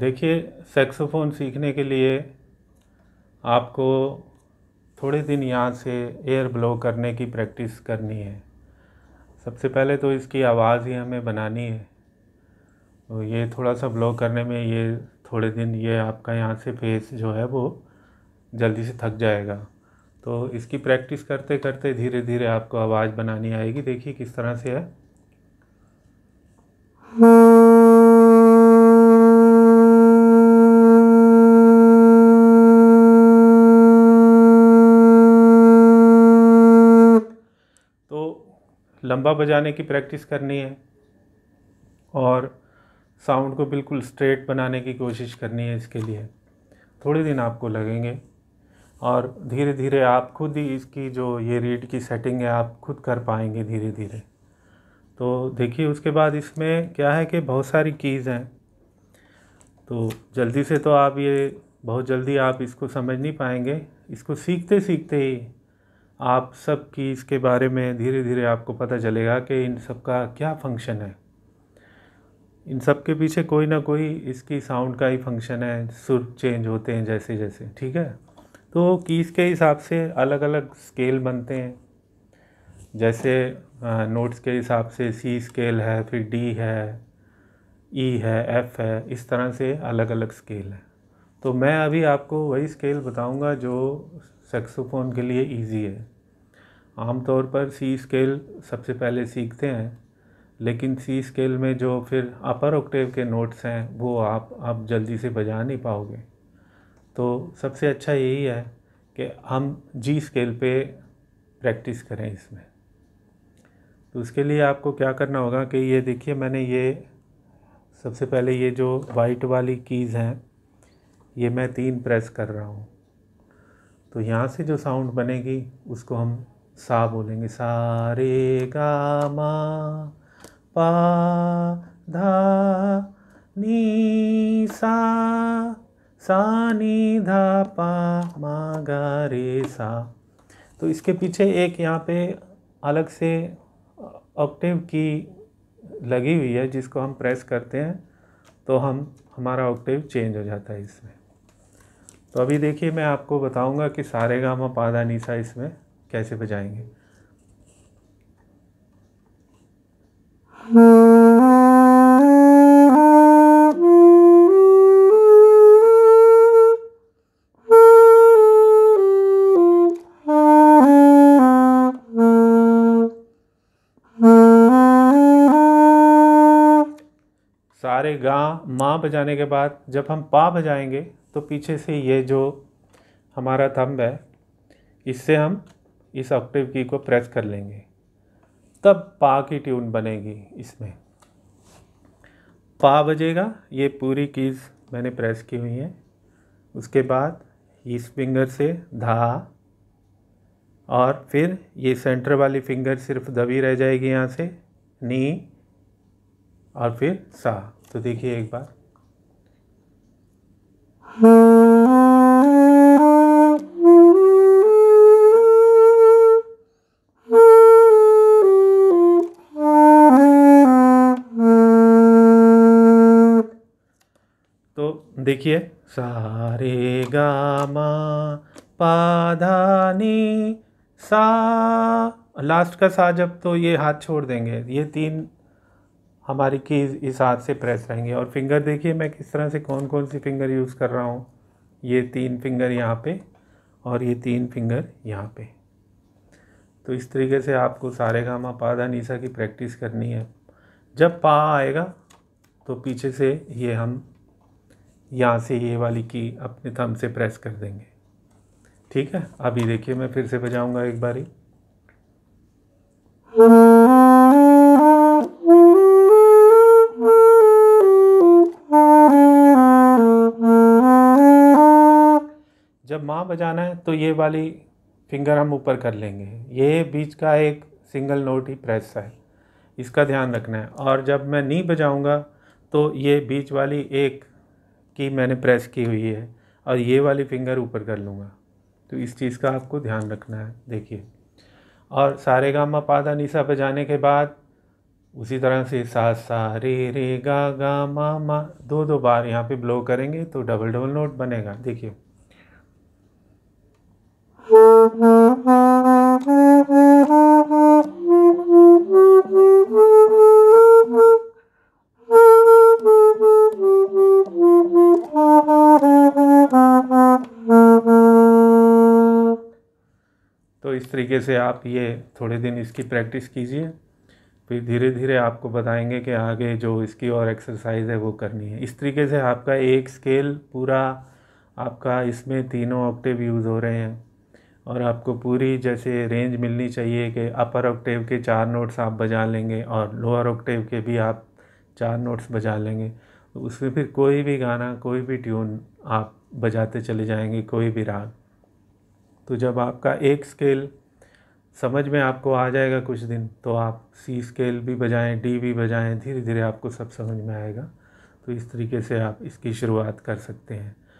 देखिए, सैक्सोफोन सीखने के लिए आपको थोड़े दिन यहाँ से एयर ब्लो करने की प्रैक्टिस करनी है। सबसे पहले तो इसकी आवाज़ ही हमें बनानी है। तो ये थोड़ा सा ब्लो करने में ये थोड़े दिन ये आपका यहाँ से फेस जो है वो जल्दी से थक जाएगा। तो इसकी प्रैक्टिस करते करते धीरे धीरे आपको आवाज़ बनानी आएगी। देखिए किस तरह से है। लंबा बजाने की प्रैक्टिस करनी है और साउंड को बिल्कुल स्ट्रेट बनाने की कोशिश करनी है। इसके लिए थोड़े दिन आपको लगेंगे और धीरे धीरे आप खुद ही इसकी जो ये रीड की सेटिंग है आप खुद कर पाएंगे धीरे धीरे। तो देखिए उसके बाद इसमें क्या है कि बहुत सारी कीज़ हैं, तो जल्दी से तो आप ये बहुत जल्दी आप इसको समझ नहीं पाएंगे। इसको सीखते सीखते ही आप सब की इसके बारे में धीरे धीरे आपको पता चलेगा कि इन सब का क्या फंक्शन है। इन सब के पीछे कोई ना कोई इसकी साउंड का ही फंक्शन है, सुर चेंज होते हैं जैसे जैसे, ठीक है। तो कीज़ के हिसाब से अलग अलग स्केल बनते हैं, जैसे नोट्स के हिसाब से सी स्केल है, फिर डी है, ई है, एफ है, इस तरह से अलग अलग स्केल है। तो मैं अभी आपको वही स्केल बताऊंगा जो सैक्सोफोन के लिए इजी है। आमतौर पर सी स्केल सबसे पहले सीखते हैं, लेकिन सी स्केल में जो फिर अपर ऑक्टेव के नोट्स हैं वो आप जल्दी से बजा नहीं पाओगे। तो सबसे अच्छा यही है कि हम जी स्केल पे प्रैक्टिस करें इसमें। तो उसके लिए आपको क्या करना होगा कि ये देखिए मैंने ये सबसे पहले ये जो वाइट वाली कीज़ हैं ये मैं 3 प्रेस कर रहा हूँ। तो यहाँ से जो साउंड बनेगी उसको हम सा बोलेंगे, सा रे गा मा पा धा नी सा नी धा पा मा गा रे सा। तो इसके पीछे एक यहाँ पे अलग से ऑक्टेव की लगी हुई है जिसको हम प्रेस करते हैं तो हमारा ऑक्टेव चेंज हो जाता है इसमें। तो अभी देखिए मैं आपको बताऊंगा कि सा रे गा मा पा धा नी सा इसमें कैसे बजाएंगे। सा रे गा माँ बजाने के बाद जब हम पा बजाएंगे तो पीछे से ये जो हमारा थंब है इससे हम इस ऑक्टेव की को प्रेस कर लेंगे, तब पा की ट्यून बनेगी। इसमें पा बजेगा, ये पूरी कीज़ मैंने प्रेस की हुई है। उसके बाद इस फिंगर से धा और फिर ये सेंटर वाली फिंगर सिर्फ दबी रह जाएगी यहाँ से, नी और फिर सा। तो देखिए एक बार देखिए सा रे गा मा पा धा नी सा, लास्ट का सा जब तो ये हाथ छोड़ देंगे, ये 3 हमारी कीज़ इस हाथ से प्रेस रहेंगे। और फिंगर देखिए मैं किस तरह से कौन कौन सी फिंगर यूज़ कर रहा हूँ, ये 3 फिंगर यहाँ पे और ये 3 फिंगर यहाँ पे। तो इस तरीके से आपको सा रे गा मा पा धा नी सा की प्रैक्टिस करनी है। जब पा आएगा तो पीछे से ये हम यहाँ से ये वाली की अपने थंब से प्रेस कर देंगे, ठीक है। अभी देखिए मैं फिर से बजाऊंगा एक बारी। जब माँ बजाना है तो ये वाली फिंगर हम ऊपर कर लेंगे, ये बीच का एक सिंगल नोट ही प्रेस है, इसका ध्यान रखना है। और जब मैं नी बजाऊंगा तो ये बीच वाली एक कि मैंने प्रेस की हुई है और ये वाली फिंगर ऊपर कर लूँगा। तो इस चीज़ का आपको ध्यान रखना है, देखिए। और सा रे गा मा पा धा नी सा बजाने के बाद उसी तरह से सा सा रे रे गा गा मा मा, दो दो बार यहाँ पे ब्लो करेंगे तो डबल डबल नोट बनेगा। देखिए तो इस तरीके से आप ये थोड़े दिन इसकी प्रैक्टिस कीजिए, फिर धीरे धीरे आपको बताएंगे कि आगे जो इसकी और एक्सरसाइज है वो करनी है। इस तरीके से आपका एक स्केल पूरा आपका इसमें तीनों ऑक्टेव यूज़ हो रहे हैं और आपको पूरी जैसे रेंज मिलनी चाहिए कि अपर ऑक्टेव के 4 नोट्स आप बजा लेंगे और लोअर ऑक्टेव के भी आप 4 नोट्स बजा लेंगे। तो उसमें फिर कोई भी गाना, कोई भी ट्यून आप बजाते चले जाएंगे, कोई भी राग। तो जब आपका एक स्केल समझ में आपको आ जाएगा कुछ दिन, तो आप सी स्केल भी बजाएं, डी भी बजाएं, धीरे धीरे आपको सब समझ में आएगा। तो इस तरीके से आप इसकी शुरुआत कर सकते हैं।